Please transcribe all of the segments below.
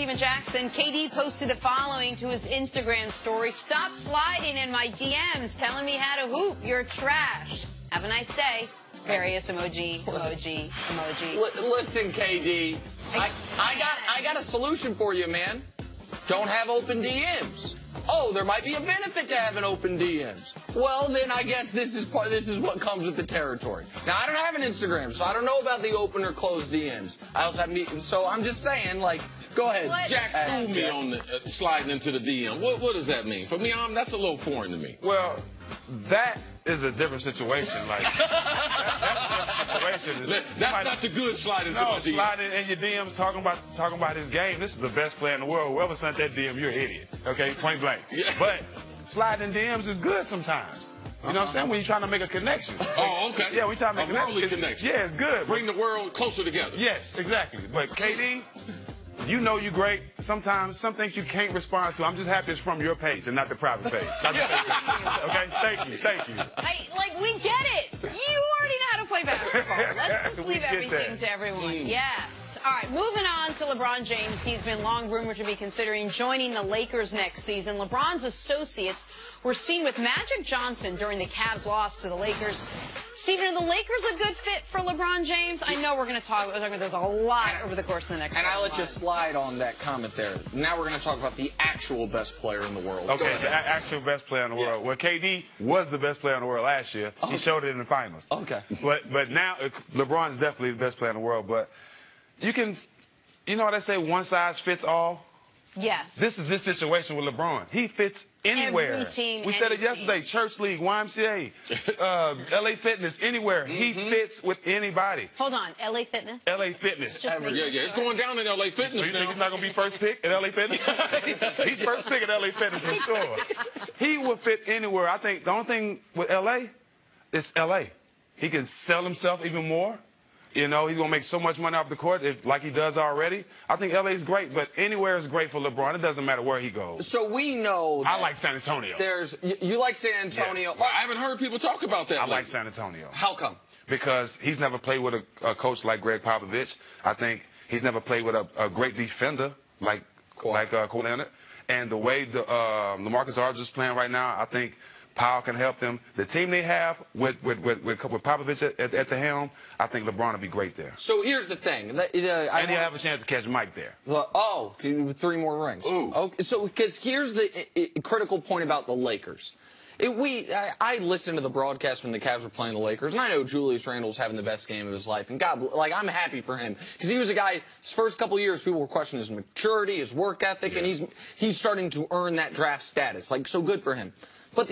Stephen Jackson, KD posted the following to his Instagram story. Stop sliding in my DMs telling me how to hoop. You're trash. Have a nice day. Various emoji. Listen, KD, I got a solution for you, man. Don't have open DMs. Oh, there might be a benefit to having open DMs. Well, then I guess this is what comes with the territory. Now, I don't have an Instagram, so I don't know about the open or closed DMs. I also have meetings, so I'm just saying, like, go ahead. Jack schooled me on the, sliding into the DM. What does that mean? For me, that's a little foreign to me. Well, that is a different situation. Like, that's not the good sliding into my DM. Sliding in your DMs, talking about his game. This is the best player in the world. Whoever sent that DM, you're an idiot. Okay, point blank. Yeah. But sliding DMs is good sometimes. You know what I'm saying? When you're trying to make a connection. Oh, okay. Yeah, we're trying to make a worldly connection. Yeah, it's good. Bring the world closer together. Yes, exactly. But KD, you know you're great. Sometimes some things you can't respond to. I'm just happy it's from your page and not the private page. Okay? Thank you. Like, we get it. You already know how to play basketball. Let's just leave everything to everyone. Yes. All right, moving on to LeBron James. He's been long rumored to be considering joining the Lakers next season. LeBron's associates were seen with Magic Johnson during the Cavs' loss to the Lakers. Stephen, are the Lakers a good fit for LeBron James? I know we're going to talk about there's a lot over the course of the next And I'll let you slide on that comment there. Now we're going to talk about the actual best player in the world. Okay, the actual best player in the world. Well, KD was the best player in the world last year. Okay. He showed it in the finals. Okay. But now LeBron is definitely the best player in the world. But you can, you know what they say, one size fits all? Yes. This is this situation with LeBron. He fits anywhere. Every team, we said it yesterday. Team. Church League, YMCA, LA Fitness, anywhere. He fits with anybody. Hold on, LA Fitness? LA Fitness. Yeah, it's going down in LA Fitness. So you think he's not going to be first pick at LA Fitness? He's first pick at LA Fitness for sure. He will fit anywhere. I think the only thing with LA is LA. He can sell himself even more. You know, he's going to make so much money off the court, like he does already. I think L.A. is great, but anywhere is great for LeBron. It doesn't matter where he goes. So we know that I like San Antonio. You like San Antonio. Yes. Well, I haven't heard people talk about that. I like San Antonio. How come? Because he's never played with a coach like Greg Popovich. I think he's never played with a great defender like Kawhi Leonard. And the way LaMarcus Aldridge is playing right now, I think Powell can help them. The team they have with Popovich at the helm, I think LeBron will be great there. So here's the thing. And he'll have a chance to catch Mike there. Oh, 3 more rings. Ooh. Okay, so because here's the critical point about the Lakers. I listened to the broadcast when the Cavs were playing the Lakers, and I know Julius Randle's having the best game of his life, and God, like, I'm happy for him because he was a guy. His first couple years, people were questioning his maturity, his work ethic, and he's starting to earn that draft status. Like, so good for him. But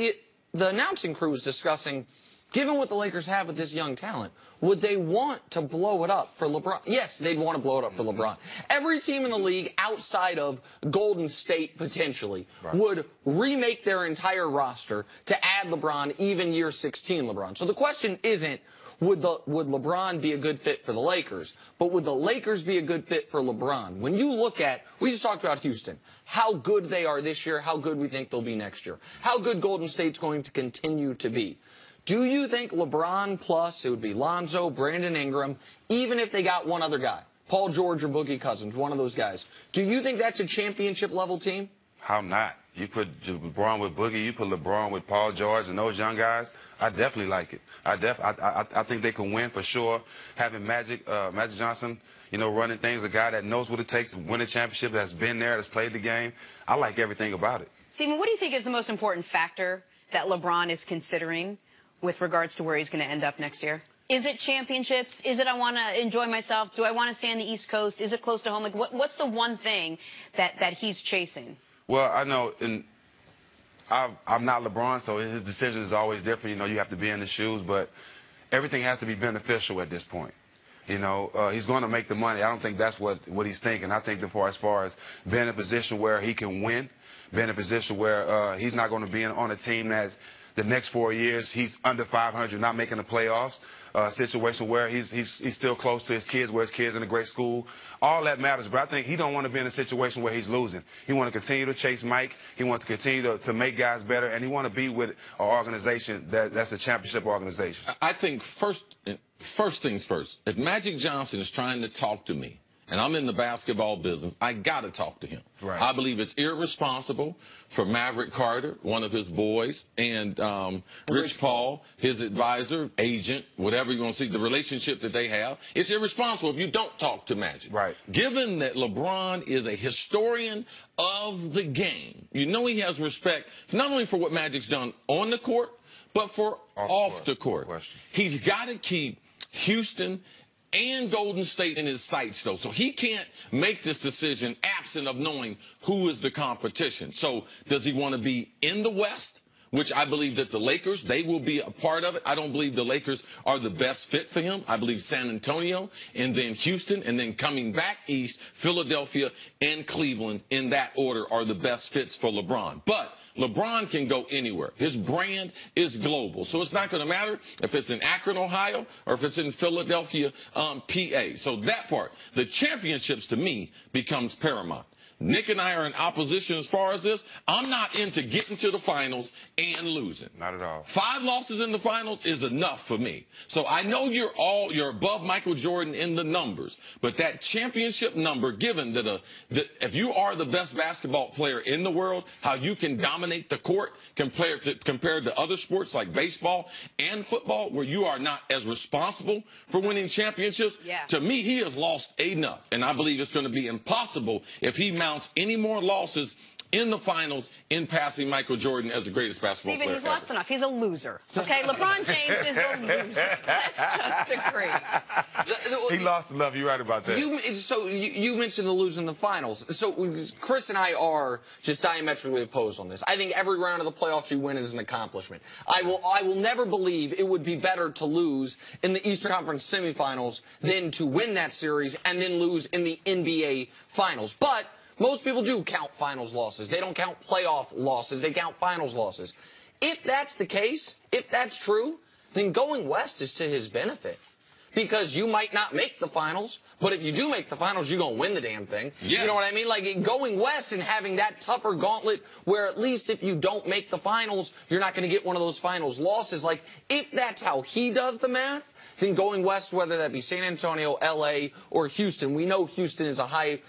the announcing crew was discussing, given what the Lakers have with this young talent, would they want to blow it up for LeBron? Yes, they'd want to blow it up for LeBron. Every team in the league outside of Golden State, potentially, would remake their entire roster to add LeBron, even year 16 LeBron. So the question isn't, would LeBron be a good fit for the Lakers? But would the Lakers be a good fit for LeBron? When you look at, we just talked about Houston, how good they are this year, how good we think they'll be next year, how good Golden State's going to continue to be. Do you think LeBron plus, it would be Lonzo, Brandon Ingram, even if they got one other guy, Paul George or Boogie Cousins, one of those guys, do you think that's a championship-level team? How not? You put LeBron with Boogie, you put LeBron with Paul George and those young guys, I definitely like it. I think they can win for sure. Having Magic Johnson, you know, running things, a guy that knows what it takes to win a championship, that's been there, that's played the game. I like everything about it. Stephen, what do you think is the most important factor that LeBron is considering with regards to where he's going to end up next year? Is it championships? Is it I want to enjoy myself? Do I want to stay on the East Coast? Is it close to home? Like, what's the one thing that he's chasing? Well, I know, and I'm not LeBron, so his decision is always different. You know, you have to be in his shoes, but everything has to be beneficial at this point. You know, he's going to make the money. I don't think that's what he's thinking. I think as far as being in a position where he can win, being in a position where he's not going to be on a team that's the next 4 years he's under 500, not making the playoffs, situation where he's still close to his kids, where his kids in a great school. All that matters, but I think he don't want to be in a situation where he's losing. He want to continue to chase Mike. He wants to continue to make guys better, and he want to be with an organization that's a championship organization. I think first things first, if Magic Johnson is trying to talk to me and I'm in the basketball business, I got to talk to him. Right. I believe it's irresponsible for Maverick Carter, one of his boys, and Rich Paul, his advisor, agent, whatever you want to see, the relationship that they have. It's irresponsible if you don't talk to Magic. Right. Given that LeBron is a historian of the game, you know he has respect not only for what Magic's done on the court, but for off the court. He's got to keep Houston and Golden State in his sights, though. So he can't make this decision absent of knowing who is the competition. So does he want to be in the West, which I believe that the Lakers, they will be a part of it. I don't believe the Lakers are the best fit for him. I believe San Antonio and then Houston and then coming back east, Philadelphia and Cleveland in that order are the best fits for LeBron. But LeBron can go anywhere. His brand is global. So it's not going to matter if it's in Akron, Ohio, or if it's in Philadelphia, PA. So that part, the championships to me becomes paramount. Nick and I are in opposition as far as this. I'm not into getting to the finals and losing. Not at all. 5 losses in the finals is enough for me. So I know you're above Michael Jordan in the numbers, but that championship number, given that, if you are the best basketball player in the world, how you can dominate the court compared to other sports like baseball and football, where you are not as responsible for winning championships, yeah. To me, he has lost enough. And I believe it's going to be impossible if he any more losses in the finals in passing Michael Jordan as the greatest basketball player. He's lost enough. He's a loser. Okay, LeBron James is a loser. Let's just agree. He lost enough. You're right about that. So you mentioned the losing the finals. So Chris and I are just diametrically opposed on this. I think every round of the playoffs you win is an accomplishment. I will never believe it would be better to lose in the Eastern Conference semifinals than to win that series and then lose in the NBA finals. But most people do count finals losses. They don't count playoff losses. They count finals losses. If that's the case, if that's true, then going west is to his benefit. Because you might not make the finals, but if you do make the finals, you're going to win the damn thing. Yes. You know what I mean? Like, going west and having that tougher gauntlet where at least if you don't make the finals, you're not going to get one of those finals losses. Like, if that's how he does the math, then going west, whether that be San Antonio, L.A., or Houston, we know Houston is a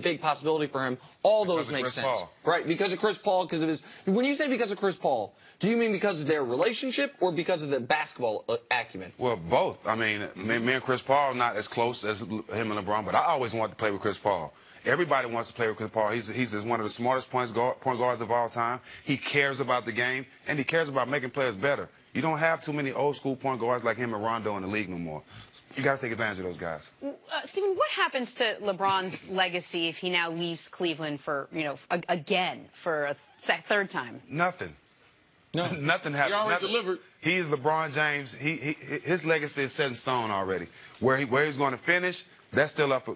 big possibility for him. All those make sense. Right, because of Chris Paul, because of his... When you say because of Chris Paul, do you mean because of their relationship or because of the basketball acumen? Well, both. I mean, me and Chris Paul are not as close as him and LeBron, but I always wanted to play with Chris Paul. Everybody wants to play with Chris Paul. He's one of the smartest point guards of all time. He cares about the game, and he cares about making players better. You don't have too many old-school point guards like him and Rondo in the league no more. You got to take advantage of those guys. Stephen, what happens to LeBron's legacy if he now leaves Cleveland for, you know, again for a third time? Nothing. No, nothing happened. He already delivered. He is LeBron James. His legacy is set in stone already. Where he's going to finish, that's still up.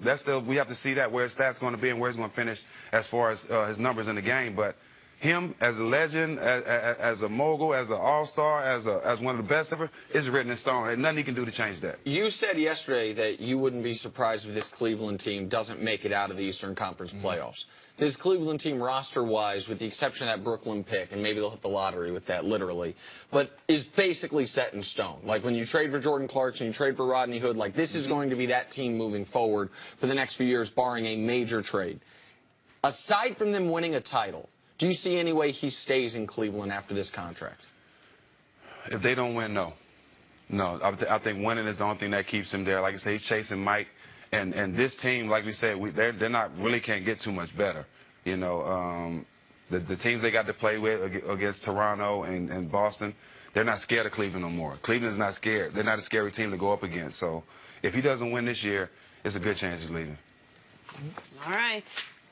We have to see that where his stats going to be and where he's going to finish as far as his numbers in the game, but. Him as a legend, as a mogul, as an all-star, as one of the best ever, is written in stone. And nothing he can do to change that. You said yesterday that you wouldn't be surprised if this Cleveland team doesn't make it out of the Eastern Conference playoffs. This Cleveland team, roster-wise, with the exception of that Brooklyn pick, and maybe they'll hit the lottery with that, literally, but is basically set in stone. Like, when you trade for Jordan Clarkson, you trade for Rodney Hood, like, this is going to be that team moving forward for the next few years, barring a major trade. Aside from them winning a title, do you see any way he stays in Cleveland after this contract? If they don't win, no. No, I think winning is the only thing that keeps him there. Like I say, he's chasing Mike. And this team, like we said, they're not really can't get too much better. You know, the teams they got to play with against Toronto and Boston, they're not scared of Cleveland no more. Cleveland's not scared. They're not a scary team to go up against. So if he doesn't win this year, it's a good chance he's leaving. All right.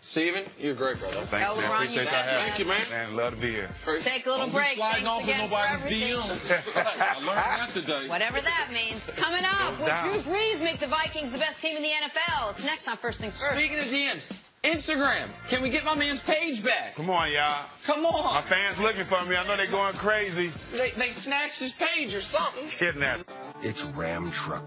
Stephen, you're great, brother. Thank you, man. Appreciate y'all having me. Thank you, man. Man, love to be here. Take a little break. Sliding off in nobody's DMs. I learned that today. Whatever that means. Coming up, will Drew Brees make the Vikings the best team in the NFL? It's next on First Things First. Speaking of DMs, Instagram. Can we get my man's page back? Come on, y'all. Come on. My fans looking for me. I know they're going crazy. They snatched his page or something. Kidnapped. It's Ram Truck.